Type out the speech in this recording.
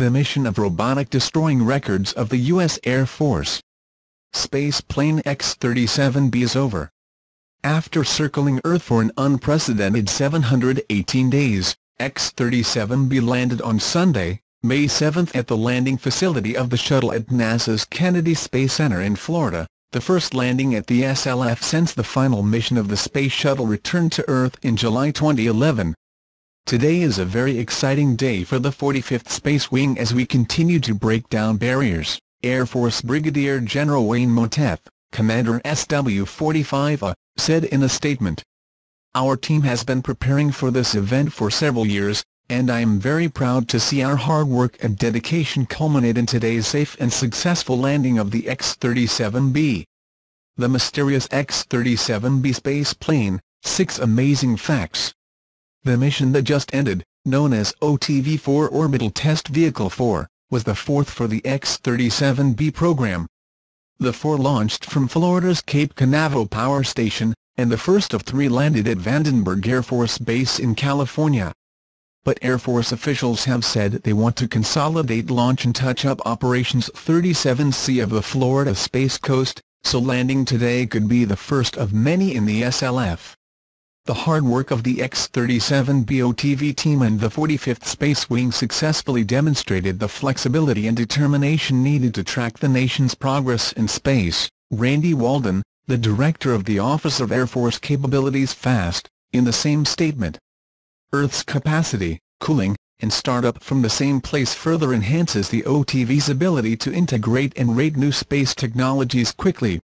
the mission of robotic destroying records of the U.S. Air Force. Space plane X-37B is over. After circling Earth for an unprecedented 718 days, X-37B landed on Sunday, May 7 at the landing facility of the shuttle at NASA's Kennedy Space Center in Florida, the first landing at the SLF since the final mission of the Space Shuttle returned to Earth in July 2011. Today is a very exciting day for the 45th Space Wing as we continue to break down barriers, Air Force Brigadier General Wayne Monteith, Commander SW-45A, said in a statement. Our team has been preparing for this event for several years, and I am very proud to see our hard work and dedication culminate in today's safe and successful landing of the X-37B. The mysterious X-37B space plane, 6 amazing facts. The mission that just ended, known as OTV-4 Orbital Test Vehicle 4, was the fourth for the X-37B program. The 4 launched from Florida's Cape Canaveral Power Station, and the first of 3 landed at Vandenberg Air Force Base in California. But Air Force officials have said they want to consolidate launch and touch-up operations 37C of the Florida Space Coast, so landing today could be the first of many in the SLF. The hard work of the X-37B OTV team and the 45th Space Wing successfully demonstrated the flexibility and determination needed to track the nation's progress in space, Randy Walden, the director of the Office of Air Force Capabilities FAST, in the same statement. Earth's capacity, cooling, and startup from the same place further enhances the OTV's ability to integrate and rate new space technologies quickly,